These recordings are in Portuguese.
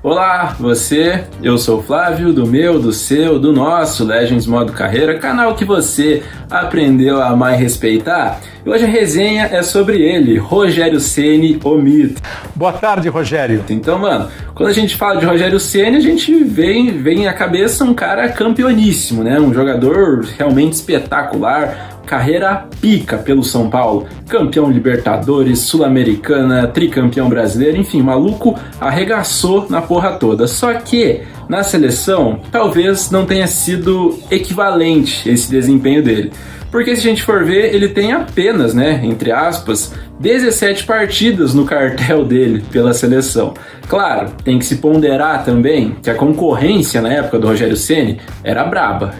Olá, você! Eu sou o Flávio, do meu, do seu, do nosso Legends Modo Carreira, canal que você aprendeu a amar e respeitar. E hoje a resenha é sobre ele, Rogério Ceni, o mito. Boa tarde, Rogério! Então, mano, quando a gente fala de Rogério Ceni, a gente vem à cabeça um cara campeoníssimo, né? Um jogador realmente espetacular. Carreira pica pelo São Paulo, campeão Libertadores, Sul-Americana, tricampeão brasileiro, enfim, maluco arregaçou na porra toda. Só que na seleção talvez não tenha sido equivalente esse desempenho dele, porque se a gente for ver, ele tem apenas, né, entre aspas, 17 partidas no cartel dele pela seleção. Claro, tem que se ponderar também que a concorrência na época do Rogério Ceni era braba,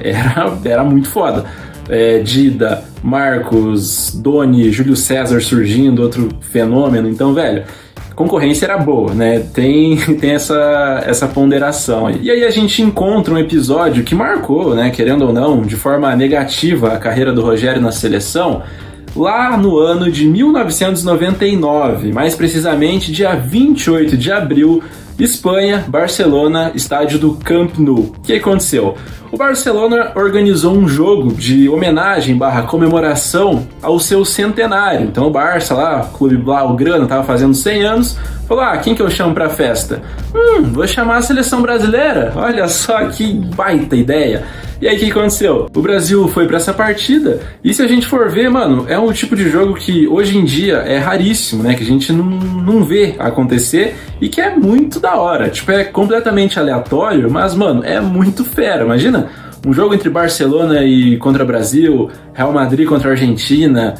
era muito foda. Dida, Marcos, Doni, Júlio César surgindo, outro fenômeno. Então, velho, a concorrência era boa, né? Tem essa ponderação. E aí a gente encontra um episódio que marcou, né, querendo ou não, de forma negativa a carreira do Rogério na seleção, lá no ano de 1999, mais precisamente dia 28 de abril, Espanha, Barcelona, estádio do Camp Nou. O que aconteceu? O Barcelona organizou um jogo de homenagem / comemoração ao seu centenário. Então o Barça lá, o clube Blaugrana, estava fazendo 100 anos, falou, ah, quem que eu chamo pra festa? Vou chamar a seleção brasileira, olha só que baita ideia. E aí o que aconteceu? O Brasil foi pra essa partida, e se a gente for ver, mano, é um tipo de jogo que hoje em dia é raríssimo, né, que a gente não vê acontecer, e que é muito da hora, tipo, é completamente aleatório, mas, mano, é muito fera. Imagina um jogo entre Barcelona e contra Brasil, Real Madrid contra Argentina,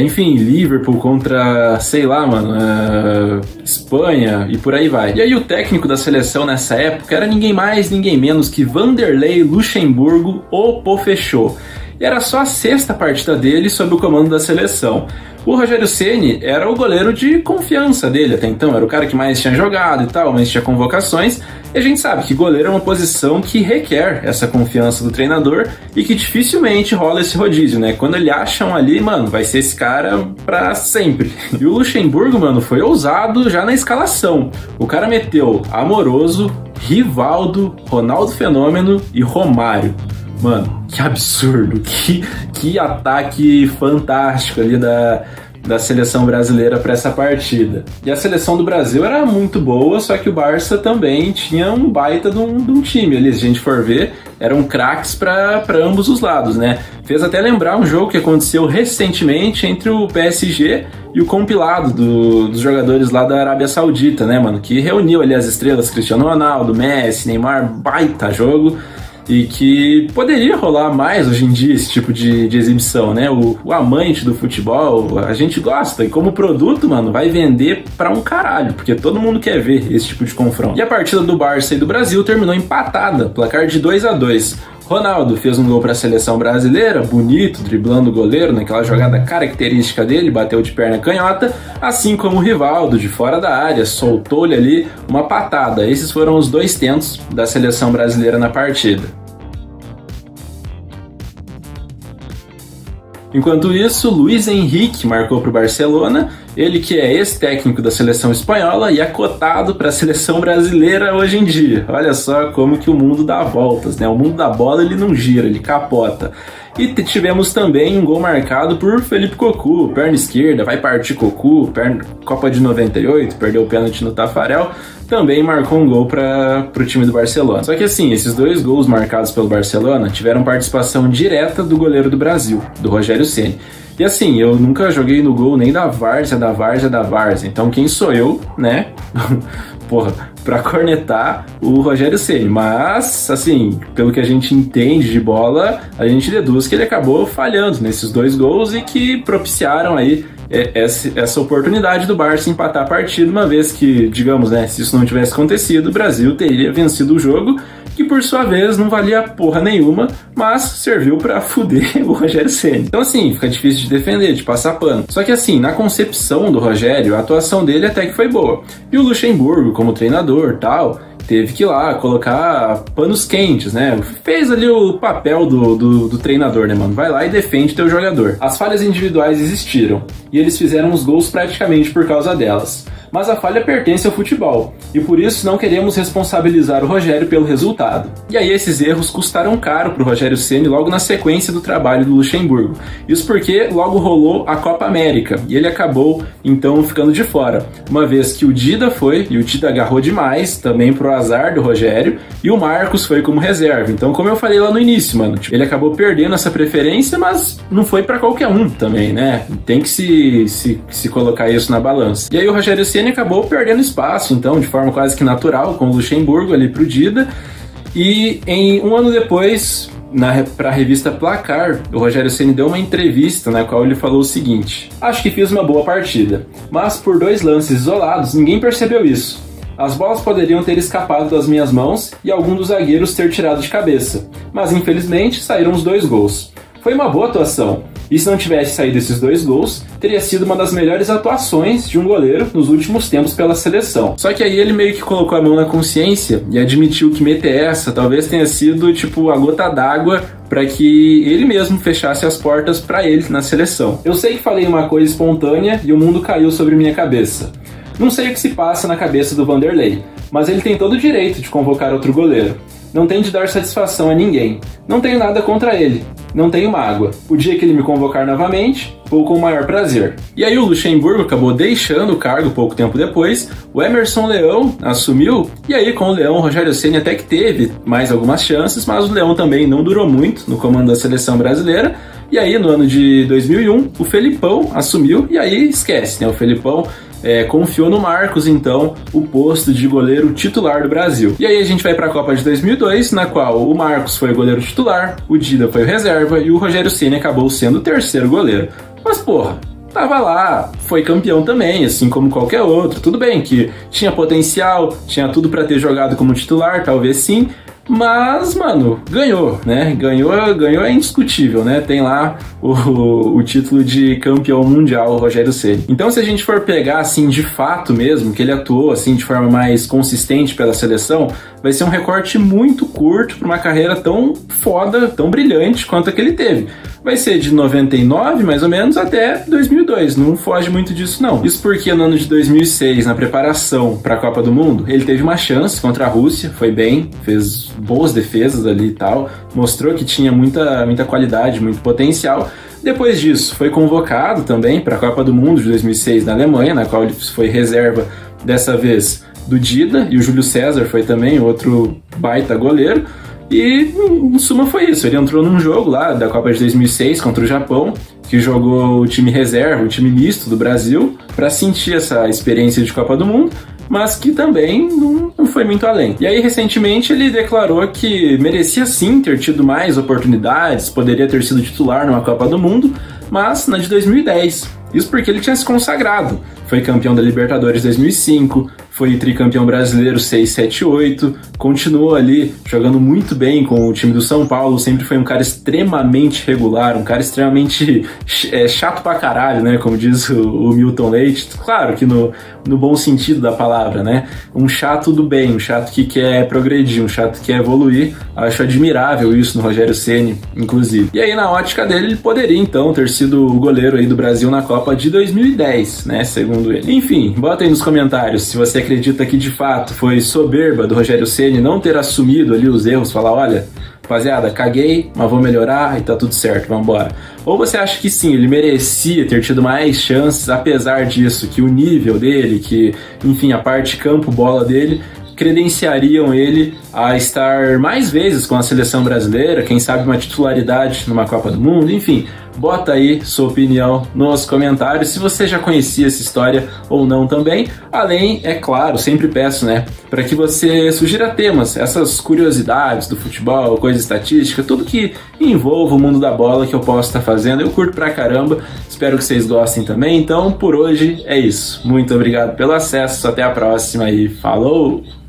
enfim, Liverpool contra, sei lá, mano, Espanha e por aí vai. E aí o técnico da seleção nessa época era ninguém mais, ninguém menos que Vanderlei Luxemburgo, o Pofechô. E era só a sexta partida dele sob o comando da seleção. O Rogério Ceni era o goleiro de confiança dele até então, era o cara que mais tinha jogado e tal, mas tinha convocações. E a gente sabe que goleiro é uma posição que requer essa confiança do treinador e que dificilmente rola esse rodízio, né? Quando ele acham ali, mano, vai ser esse cara pra sempre. E o Luxemburgo, mano, foi ousado já na escalação. O cara meteu Amoroso, Rivaldo, Ronaldo Fenômeno e Romário. Mano, que absurdo, que ataque fantástico ali da seleção brasileira para essa partida. E a seleção do Brasil era muito boa, só que o Barça também tinha um baita de um time ali, se a gente for ver, eram craques para ambos os lados, né? Fez até lembrar um jogo que aconteceu recentemente entre o PSG e o compilado dos jogadores lá da Arábia Saudita, né, mano? Que reuniu ali as estrelas, Cristiano Ronaldo, Messi, Neymar, baita jogo. E que poderia rolar mais hoje em dia esse tipo de exibição, né? O amante do futebol, a gente gosta. E como produto, mano, vai vender pra um caralho, porque todo mundo quer ver esse tipo de confronto. E a partida do Barça e do Brasil terminou empatada, placar de 2-2. Ronaldo fez um gol para a seleção brasileira, bonito, driblando o goleiro naquela jogada característica dele, bateu de perna canhota, assim como o Rivaldo, de fora da área, soltou-lhe ali uma patada. Esses foram os dois tentos da seleção brasileira na partida. Enquanto isso, Luiz Henrique marcou para o Barcelona, ele que é ex-técnico da seleção espanhola e é cotado para a seleção brasileira hoje em dia. Olha só como que o mundo dá voltas, né? O mundo da bola ele não gira, ele capota. E tivemos também um gol marcado por Felipe Cocu, perna esquerda, vai partir Cocu, Copa de 98, perdeu o pênalti no Taffarel, também marcou um gol para o time do Barcelona. Só que assim, esses dois gols marcados pelo Barcelona tiveram participação direta do goleiro do Brasil, do Rogério Ceni. E assim, eu nunca joguei no gol nem da Várzea, então quem sou eu, né, porra, pra cornetar o Rogério Ceni, mas, assim, pelo que a gente entende de bola, a gente deduz que ele acabou falhando nesses dois gols e que propiciaram aí essa oportunidade do Barça empatar a partida, uma vez que, digamos, né, se isso não tivesse acontecido, o Brasil teria vencido o jogo, que por sua vez não valia porra nenhuma, mas serviu pra fuder o Rogério Ceni. Então assim, fica difícil de defender, de passar pano. Só que assim, na concepção do Rogério, a atuação dele até que foi boa. E o Luxemburgo, como treinador, tal, teve que ir lá colocar panos quentes, né? Fez ali o papel do treinador, né, mano? Vai lá e defende teu jogador. As falhas individuais existiram, e eles fizeram os gols praticamente por causa delas. mas a falha pertence ao futebol, e por isso não queremos responsabilizar o Rogério pelo resultado. E aí esses erros custaram caro para o Rogério Ceni logo na sequência do trabalho do Luxemburgo. Isso porque logo rolou a Copa América, e ele acabou então ficando de fora, uma vez que o Dida foi, e o Dida agarrou demais, também pro azar do Rogério, e o Marcos foi como reserva. Então, como eu falei lá no início, mano, ele acabou perdendo essa preferência, mas não foi pra qualquer um também, né? Tem que se colocar isso na balança. E aí o Rogério Ceni acabou perdendo espaço, então, de forma quase que natural, com o Luxemburgo ali pro Dida, e em um ano depois, para a revista Placar, o Rogério Ceni deu uma entrevista na qual ele falou o seguinte: "Acho que fiz uma boa partida, mas por dois lances isolados ninguém percebeu isso. As bolas poderiam ter escapado das minhas mãos e algum dos zagueiros ter tirado de cabeça, mas infelizmente saíram os dois gols. Foi uma boa atuação, e se não tivesse saído esses dois gols, teria sido uma das melhores atuações de um goleiro nos últimos tempos pela seleção." Só que aí ele meio que colocou a mão na consciência e admitiu que meter essa talvez tenha sido tipo a gota d'água para que ele mesmo fechasse as portas para ele na seleção. "Eu sei que falei uma coisa espontânea e o mundo caiu sobre minha cabeça. Não sei o que se passa na cabeça do Vanderlei, mas ele tem todo o direito de convocar outro goleiro. Não tem de dar satisfação a ninguém. Não tenho nada contra ele. Não tenho mágoa. O dia que ele me convocar novamente, vou com o maior prazer." E aí o Luxemburgo acabou deixando o cargo pouco tempo depois, o Emerson Leão assumiu, e aí com o Leão, o Rogério Ceni até que teve mais algumas chances, mas o Leão também não durou muito no comando da seleção brasileira. E aí no ano de 2001, o Felipão assumiu, e aí esquece, né? O Felipão confiou no Marcos, então, o posto de goleiro titular do Brasil. E aí a gente vai para a Copa de 2002, na qual o Marcos foi o goleiro titular, o Dida foi o reserva e o Rogério Ceni acabou sendo o terceiro goleiro. Mas porra, tava lá, foi campeão também, assim como qualquer outro. Tudo bem que tinha potencial, tinha tudo para ter jogado como titular, talvez sim, mas, mano, ganhou, né? Ganhou é indiscutível, né? Tem lá o título de campeão mundial, o Rogério Ceni. Então, se a gente for pegar, assim, de fato mesmo, que ele atuou, assim, de forma mais consistente pela seleção, vai ser um recorte muito curto para uma carreira tão foda, tão brilhante quanto a que ele teve. Vai ser de 99, mais ou menos, até 2002. Não foge muito disso, não. Isso porque no ano de 2006, na preparação para a Copa do Mundo, ele teve uma chance contra a Rússia, foi bem, fez boas defesas ali e tal, mostrou que tinha muita qualidade, muito potencial. Depois disso, foi convocado também para a Copa do Mundo de 2006 na Alemanha, na qual ele foi reserva, dessa vez, do Dida, e o Júlio César foi também outro baita goleiro. E, em suma, foi isso. Ele entrou num jogo lá da Copa de 2006 contra o Japão, que jogou o time reserva, o time misto do Brasil, para sentir essa experiência de Copa do Mundo, mas que também não foi muito além. E aí, recentemente, ele declarou que merecia sim ter tido mais oportunidades, poderia ter sido titular numa Copa do Mundo, mas na de 2010. Isso porque ele tinha se consagrado. Foi campeão da Libertadores 2005, foi tricampeão brasileiro 6, 7, 8, continuou ali jogando muito bem com o time do São Paulo, sempre foi um cara extremamente regular, um cara extremamente chato pra caralho, né? Como diz o Milton Leite, claro que no bom sentido da palavra, né? Um chato do bem, um chato que quer progredir, um chato que quer evoluir. Acho admirável isso no Rogério Ceni, inclusive. E aí, na ótica dele, ele poderia, então, ter sido o goleiro aí do Brasil na Copa de 2010, né? Segundo ele. Enfim, bota aí nos comentários se você acredita que, de fato, foi soberba do Rogério Ceni não ter assumido ali os erros, falar, olha, rapaziada, caguei, mas vou melhorar e tá tudo certo, vambora. Ou você acha que sim, ele merecia ter tido mais chances, apesar disso, que o nível dele, que, enfim, a parte campo-bola dele, credenciariam ele a estar mais vezes com a seleção brasileira, quem sabe uma titularidade numa Copa do Mundo, enfim. Bota aí sua opinião nos comentários, se você já conhecia essa história ou não também. Além, é claro, sempre peço, né, para que você sugira temas, essas curiosidades do futebol, coisa estatística, tudo que envolva o mundo da bola que eu posso estar fazendo. Eu curto pra caramba, espero que vocês gostem também. Então, por hoje é isso. Muito obrigado pelo acesso, até a próxima e falou!